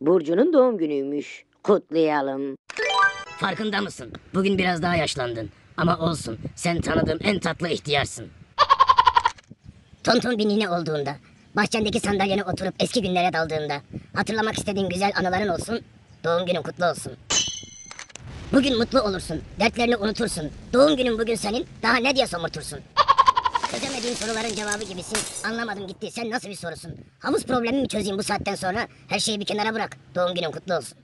Burcu'nun doğum günüymüş. Kutlayalım. Farkında mısın? Bugün biraz daha yaşlandın. Ama olsun. Sen tanıdığım en tatlı ihtiyarsın. Tonton bir nine olduğunda, bahçendeki sandalyene oturup eski günlere daldığında, hatırlamak istediğin güzel anıların olsun, doğum günün kutlu olsun. Bugün mutlu olursun, dertlerini unutursun, doğum günün bugün senin, daha ne diye somurtursun. Çözemediğin soruların cevabı gibisin, anlamadım gitti, sen nasıl bir sorusun? Havuz problemi mi çözeyim bu saatten sonra, her şeyi bir kenara bırak, doğum günün kutlu olsun.